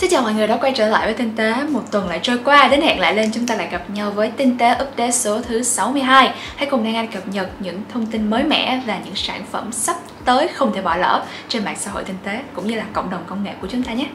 Xin chào mọi người đã quay trở lại với Tinh tế. Một tuần lại trôi qua, đến hẹn lại lên chúng ta lại gặp nhau với Tinh tế update số thứ 62. Hãy cùng Đan Anh cập nhật những thông tin mới mẻ và những sản phẩm sắp tới không thể bỏ lỡ trên mạng xã hội Tinh tế cũng như là cộng đồng công nghệ của chúng ta nhé.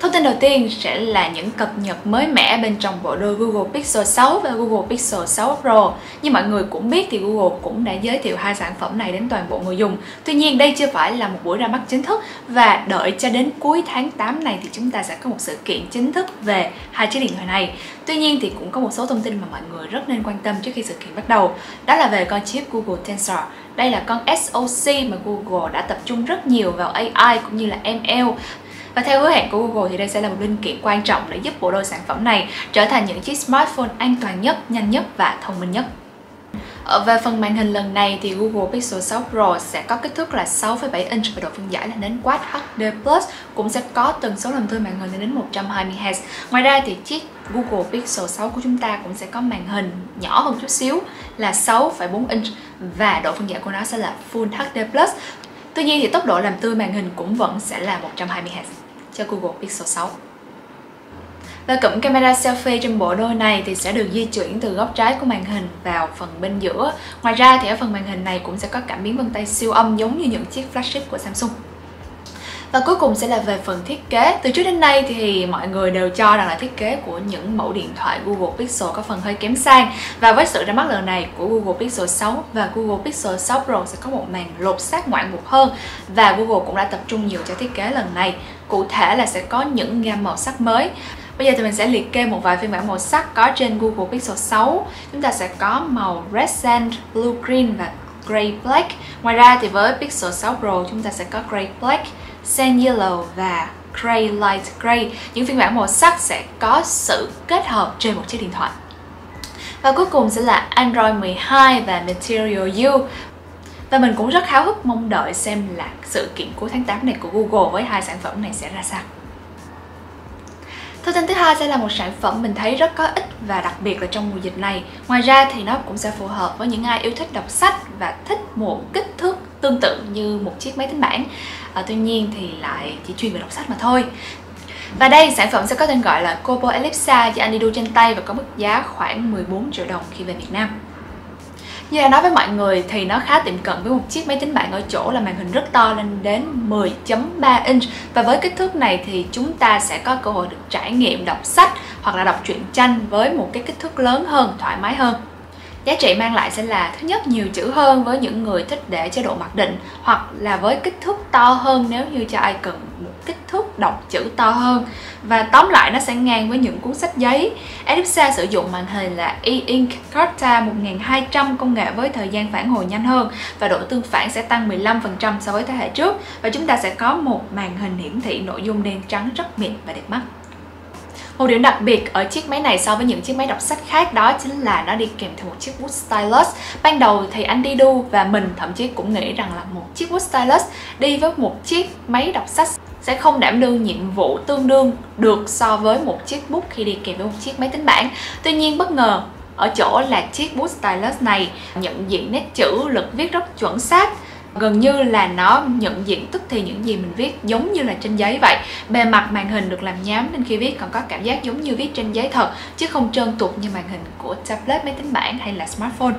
Thông tin đầu tiên sẽ là những cập nhật mới mẻ bên trong bộ đôi Google Pixel 6 và Google Pixel 6 Pro. Như mọi người cũng biết thì Google cũng đã giới thiệu hai sản phẩm này đến toàn bộ người dùng. Tuy nhiên đây chưa phải là một buổi ra mắt chính thức và đợi cho đến cuối tháng 8 này thì chúng ta sẽ có một sự kiện chính thức về hai chiếc điện thoại này. Tuy nhiên thì cũng có một số thông tin mà mọi người rất nên quan tâm trước khi sự kiện bắt đầu. Đó là về con chip Google Tensor. Đây là con SoC mà Google đã tập trung rất nhiều vào AI cũng như là ML. Và theo hứa hẹn của Google thì đây sẽ là một linh kiện quan trọng để giúp bộ đôi sản phẩm này trở thành những chiếc smartphone an toàn nhất, nhanh nhất và thông minh nhất. Về phần màn hình lần này thì Google Pixel 6 Pro sẽ có kích thước là 6,7 inch và độ phân giải là đến Quad HD+, cũng sẽ có tần số làm tươi màn hình lên đến 120Hz. Ngoài ra thì chiếc Google Pixel 6 của chúng ta cũng sẽ có màn hình nhỏ hơn chút xíu là 6,4 inch và độ phân giải của nó sẽ là Full HD+. Tuy nhiên thì tốc độ làm tươi màn hình cũng vẫn sẽ là 120Hz cho Google Pixel 6. Và cụm camera selfie trên bộ đôi này thì sẽ được di chuyển từ góc trái của màn hình vào phần bên giữa. Ngoài ra thì ở phần màn hình này cũng sẽ có cảm biến vân tay siêu âm giống như những chiếc flagship của Samsung. Và cuối cùng sẽ là về phần thiết kế. Từ trước đến nay thì mọi người đều cho rằng là thiết kế của những mẫu điện thoại Google Pixel có phần hơi kém sang. Và với sự ra mắt lần này của Google Pixel 6 và Google Pixel 6 Pro sẽ có một màn lột xác ngoạn mục hơn. Và Google cũng đã tập trung nhiều cho thiết kế lần này. Cụ thể là sẽ có những gam màu sắc mới. Bây giờ thì mình sẽ liệt kê một vài phiên bản màu sắc có trên Google Pixel 6. Chúng ta sẽ có màu Red Sand, Blue Green và Grey Black. Ngoài ra thì với Pixel 6 Pro chúng ta sẽ có Grey Black, Sand Yellow và Grey Light Grey. Những phiên bản màu sắc sẽ có sự kết hợp trên một chiếc điện thoại. Và cuối cùng sẽ là Android 12 và Material You. Và mình cũng rất háo hức mong đợi xem là sự kiện cuối tháng 8 này của Google với hai sản phẩm này sẽ ra sao. Thông tin thứ hai sẽ là một sản phẩm mình thấy rất có ích và đặc biệt là trong mùa dịch này. Ngoài ra thì nó cũng sẽ phù hợp với những ai yêu thích đọc sách và thích một kích thước tương tự như một chiếc máy tính bảng. Tuy nhiên thì lại chỉ chuyên về đọc sách mà thôi. Và đây sản phẩm sẽ có tên gọi là Kobo Elipsa do anh đi đu trên tay và có mức giá khoảng 14 triệu đồng khi về Việt Nam. Như đã nói với mọi người thì nó khá tiệm cận với một chiếc máy tính bảng ở chỗ là màn hình rất to lên đến 10,3 inch. Và với kích thước này thì chúng ta sẽ có cơ hội được trải nghiệm đọc sách hoặc là đọc truyện tranh với một cái kích thước lớn hơn, thoải mái hơn. Giá trị mang lại sẽ là thứ nhất nhiều chữ hơn với những người thích để chế độ mặc định hoặc là với kích thước to hơn nếu như cho ai cần một kích thước đọc chữ to hơn. Và tóm lại nó sẽ ngang với những cuốn sách giấy. Elipsa sử dụng màn hình là E-Ink Carta 1200 công nghệ với thời gian phản hồi nhanh hơn và độ tương phản sẽ tăng 15% so với thế hệ trước. Và chúng ta sẽ có một màn hình hiển thị nội dung đen trắng rất mịn và đẹp mắt. Một điểm đặc biệt ở chiếc máy này so với những chiếc máy đọc sách khác đó chính là nó đi kèm theo một chiếc bút stylus. Ban đầu thì anh đi đu và mình thậm chí cũng nghĩ rằng là một chiếc bút stylus đi với một chiếc máy đọc sách sẽ không đảm đương nhiệm vụ tương đương được so với một chiếc bút khi đi kèm với một chiếc máy tính bảng. Tuy nhiên bất ngờ ở chỗ là chiếc bút stylus này nhận diện nét chữ, lực viết rất chuẩn xác. Gần như là nó nhận diện tức thì những gì mình viết giống như là trên giấy vậy. Bề mặt màn hình được làm nhám nên khi viết còn có cảm giác giống như viết trên giấy thật chứ không trơn tuột như màn hình của tablet, máy tính bảng hay là smartphone.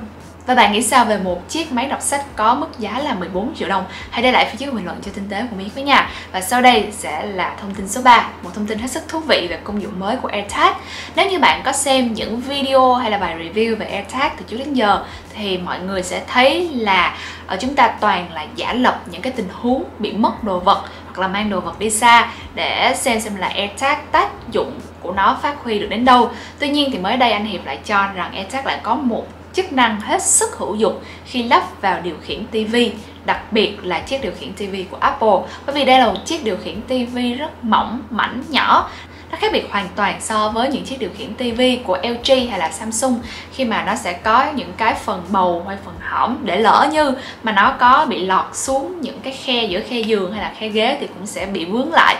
Và bạn nghĩ sao về một chiếc máy đọc sách có mức giá là 14 triệu đồng? Hãy để lại phía dưới bình luận cho Tinh tế của mình với nha. Và sau đây sẽ là thông tin số 3, một thông tin hết sức thú vị về công dụng mới của AirTag. Nếu như bạn có xem những video hay là bài review về AirTag từ trước đến giờ thì mọi người sẽ thấy là chúng ta toàn là giả lập những cái tình huống bị mất đồ vật hoặc là mang đồ vật đi xa để xem là AirTag tác dụng của nó phát huy được đến đâu. Tuy nhiên thì mới đây anh Hiệp lại cho rằng AirTag lại có một chức năng hết sức hữu dụng khi lắp vào điều khiển TV, đặc biệt là chiếc điều khiển TV của Apple. Bởi vì đây là một chiếc điều khiển TV rất mỏng, mảnh, nhỏ. Nó khác biệt hoàn toàn so với những chiếc điều khiển TV của LG hay là Samsung khi mà nó sẽ có những cái phần bầu hay phần hõm để lỡ như mà nó có bị lọt xuống những cái khe giữa khe giường hay là khe ghế thì cũng sẽ bị vướng lại.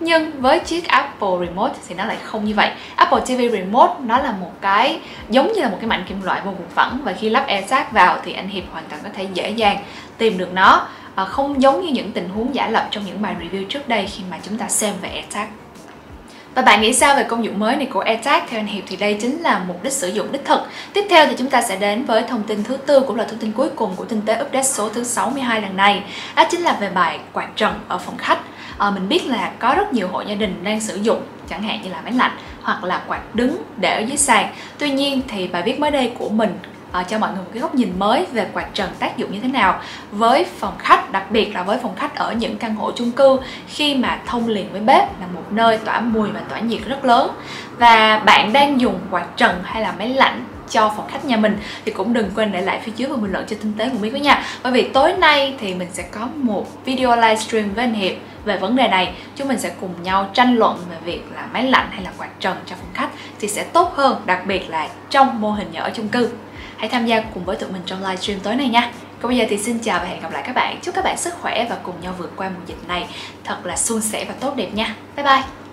Nhưng với chiếc Apple Remote thì nó lại không như vậy. Apple TV Remote nó là một cái giống như là một cái mảnh kim loại vô cùng phẳng và khi lắp AirTag vào thì anh Hiệp hoàn toàn có thể dễ dàng tìm được nó, không giống như những tình huống giả lập trong những bài review trước đây khi mà chúng ta xem về AirTag. Và bạn nghĩ sao về công dụng mới này của AirTag? Theo anh Hiệp thì đây chính là mục đích sử dụng đích thực. Tiếp theo thì chúng ta sẽ đến với thông tin thứ tư, cũng là thông tin cuối cùng của Tinh tế update số thứ 62 lần này. Đó chính là về bài quạt trần ở phòng khách. Mình biết là có rất nhiều hộ gia đình đang sử dụng, chẳng hạn như là máy lạnh hoặc là quạt đứng để ở dưới sàn. Tuy nhiên thì bài viết mới đây của mình cho mọi người một cái góc nhìn mới về quạt trần tác dụng như thế nào với phòng khách, đặc biệt là với phòng khách ở những căn hộ chung cư, khi mà thông liền với bếp là một nơi tỏa mùi và tỏa nhiệt rất lớn. Và bạn đang dùng quạt trần hay là máy lạnh cho phòng khách nhà mình thì cũng đừng quên để lại phía dưới và bình luận cho Tinh tế của Mỹ với nha. Bởi vì tối nay thì mình sẽ có một video livestream với anh Hiệp về vấn đề này. Chúng mình sẽ cùng nhau tranh luận về việc là máy lạnh hay là quạt trần cho phòng khách thì sẽ tốt hơn, đặc biệt là trong mô hình nhà ở chung cư. Hãy tham gia cùng với tụi mình trong livestream tối nay nha. Còn bây giờ thì xin chào và hẹn gặp lại các bạn. Chúc các bạn sức khỏe và cùng nhau vượt qua mùa dịch này thật là suôn sẻ và tốt đẹp nha. Bye bye!